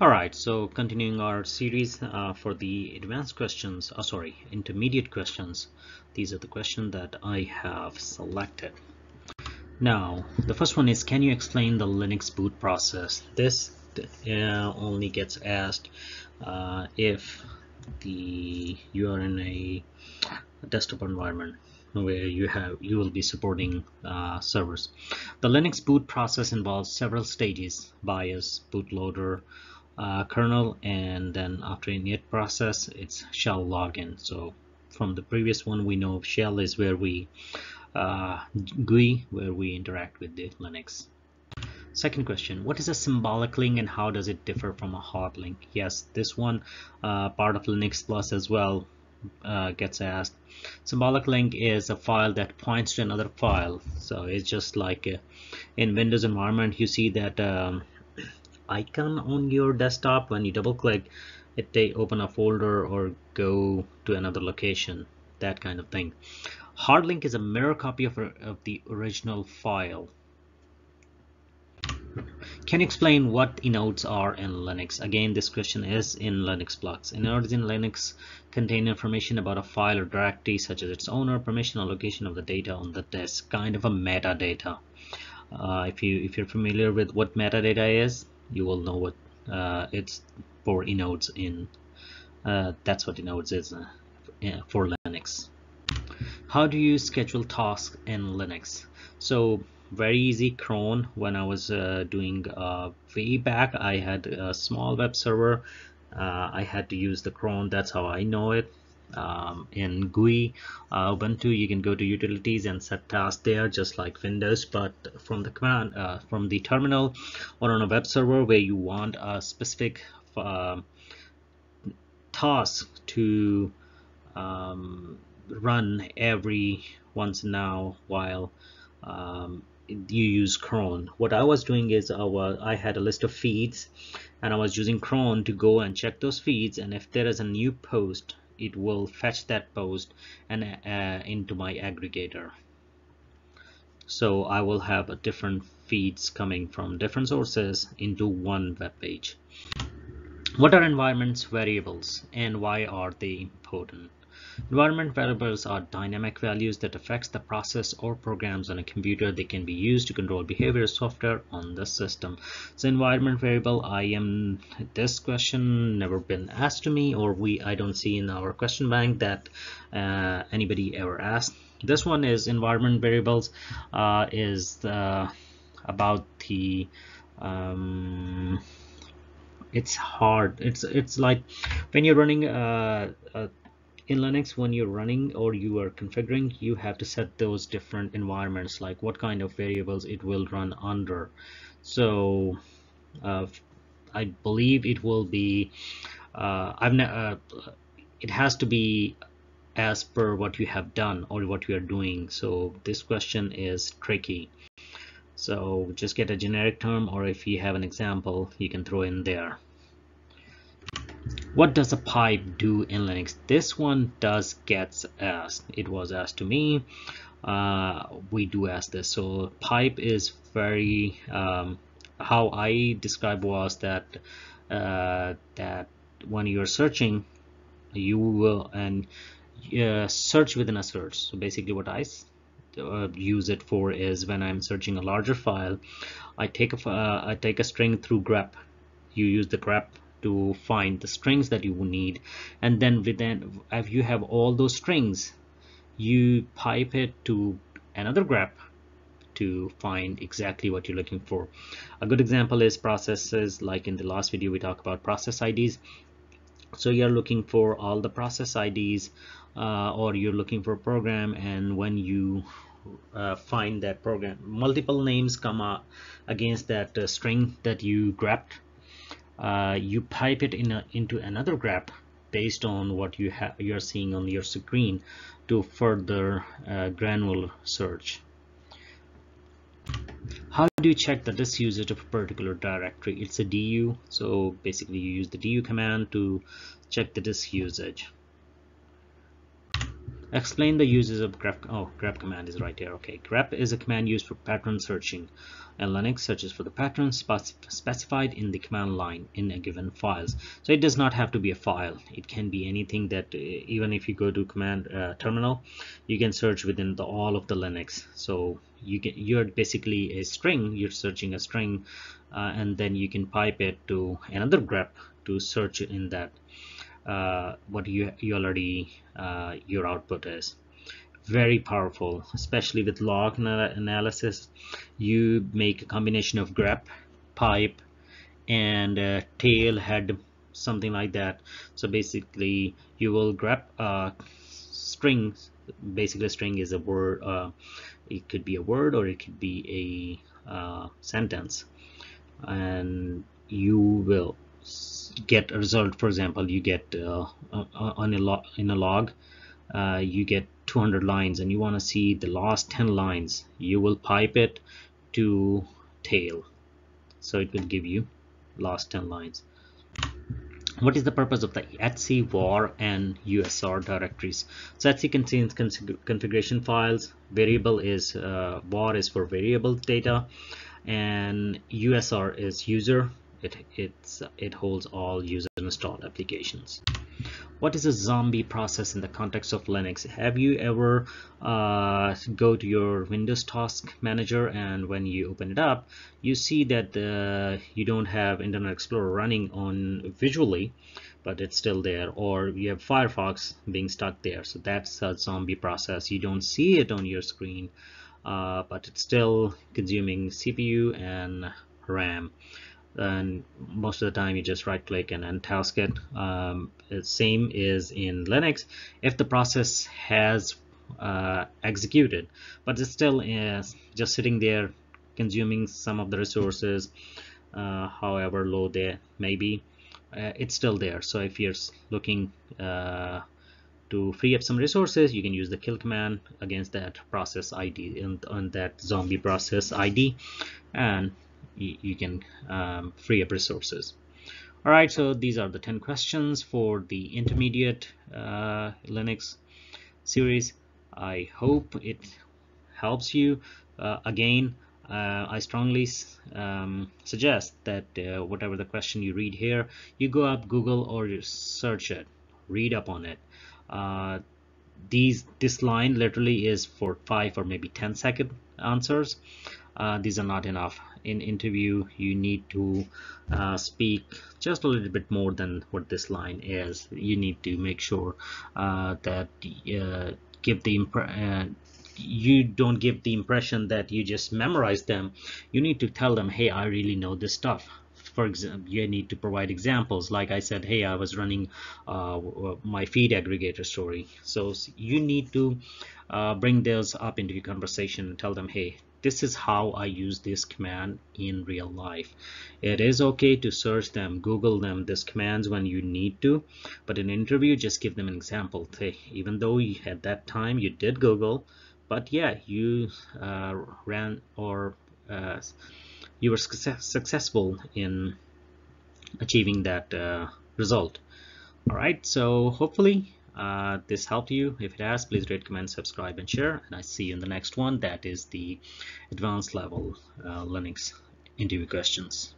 All right, so continuing our series for the advanced questions, intermediate questions. These are the questions that I have selected. Now, the first one is, can you explain the Linux boot process? This only gets asked if you are in a desktop environment where you will be supporting servers. The Linux boot process involves several stages: BIOS, bootloader, kernel, and then after init process it's shell login. So from the previous one we know shell is where we GUI, where we interact with the Linux. Second question, what is a symbolic link and how does it differ from a hard link? Yes, this one part of Linux Plus as well gets asked. Symbolic link is a file that points to another file. So it's just like in Windows environment you see that icon on your desktop. When you double click it, they open a folder or go to another location, that kind of thing. Hard link is a mirror copy of the original file. Can you explain what inodes are in Linux? Again, this question is in Linux Plus. Inodes in Linux contain information about a file or directory, such as its owner, permission, or location of the data on the disk, kind of a metadata. If you're familiar with what metadata is, you will know what it's for inodes in. That's what inodes is for Linux. How do you schedule tasks in Linux? So very easy, cron. When I was doing way back, I had a small web server. I had to use the cron. That's how I know it. In GUI, Ubuntu, you can go to utilities and set tasks there, just like Windows. But from the command, from the terminal, or on a web server where you want a specific task to run every once in a while, you use cron. What I was doing is I had a list of feeds, and I was using cron to go and check those feeds. And if there is a new post, it will fetch that post and into my aggregator. So I will have different feeds coming from different sources into one web page. What are environment variables and why are they important? Environment variables are dynamic values that affects the process or programs on a computer. They can be used to control behavior software on the system. So environment variable, this question never been asked to me, or I don't see in our question bank that anybody ever asked. This one is environment variables about the it's hard. It's like when you're running in Linux, when you're running or you are configuring, you have to set those different environments, like what kind of variables it will run under. So I believe it will be it has to be as per what you have done or what you are doing. So this question is tricky, so just get a generic term, or if you have an example you can throw in there. What does a pipe do in Linux? This one does gets asked. It was asked to me. We do ask this. So pipe is very how I describe was that that when you're searching, you will search within a search. So basically what I use it for is when I'm searching a larger file, I take a string through grep. You use the grep to find the strings that you need, and then within, if you have all those strings, you pipe it to another grep to find exactly what you're looking for. A good example is processes. Like in the last video we talked about process IDs. So you're looking for all the process IDs, or you're looking for a program, and when you find that program, multiple names come up against that string that you grepped. You pipe it into another grep based on what you're seeing on your screen to further granular search. How do you check the disk usage of a particular directory? It's a DU. So basically you use the DU command to check the disk usage. Explain the uses of grep. Oh, grep command is right here. Okay, grep is a command used for pattern searching. In Linux, searches for the pattern specified in the command line in a given files. So it does not have to be a file. It can be anything that, even if you go to command terminal, you can search within the all of the Linux. So you're basically a string. You're searching a string, and then you can pipe it to another grep to search in that. What you already your output is. Very powerful, especially with log analysis. You make a combination of grep, pipe, and tail, head, something like that. So basically you will grep strings. Basically a string is a word, it could be a word or it could be a sentence, and you will get a result. For example, you get in a log you get 200 lines and you want to see the last 10 lines. You will pipe it to tail, so it will give you last 10 lines. What is the purpose of the etc, var, and usr directories? So etc contains configuration files. Variable is var is for variable data, and usr is user. It holds all user installed applications. What is a zombie process in the context of Linux? Have you ever go to your Windows Task Manager, and when you open it up, you see that you don't have Internet Explorer running on visually, but it's still there, or you have Firefox being stuck there. So that's a zombie process. You don't see it on your screen, but it's still consuming CPU and RAM. And most of the time you just right click and untask it. Same is in Linux. If the process has executed, but it's still just sitting there consuming some of the resources, however low they may be, it's still there. So if you're looking to free up some resources, you can use the kill command against that process ID and on that zombie process ID, and you can free up resources. All right, so these are the 10 questions for the intermediate Linux series. I hope it helps you. Again, I strongly suggest that whatever the question you read here, you go up Google or you search it, read up on it. This line literally is for 5 or maybe 10-second answers. These are not enough. In interview, you need to speak just a little bit more than what this line is. You need to make sure that you don't give the impression that you just memorize them. You need to tell them, hey, I really know this stuff. For example, you need to provide examples. Like I said, hey, I was running my feed aggregator story. So you need to bring those up into your conversation and tell them, hey, this is how I use this command in real life. It is okay to search them, Google them, these commands when you need to, but in an interview, just give them an example. Hey, even though you had that time, you did Google, but yeah, you ran or you were successful in achieving that result. All right, so hopefully this helped you. If it has, please rate, comment, subscribe, and share, and I see you in the next one. That is the advanced level Linux interview questions.